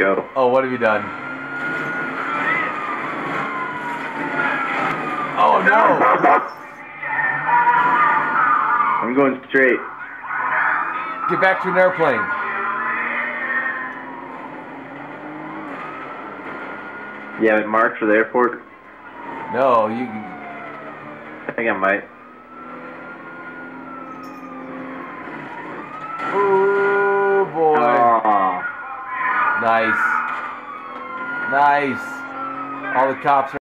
Go. Oh, what have you done? Oh, no! I'm going straight. Get back to an airplane. Yeah, it marked for the airport. No, you... I think I might. Oh boy! Aww. Nice, nice. All the cops are.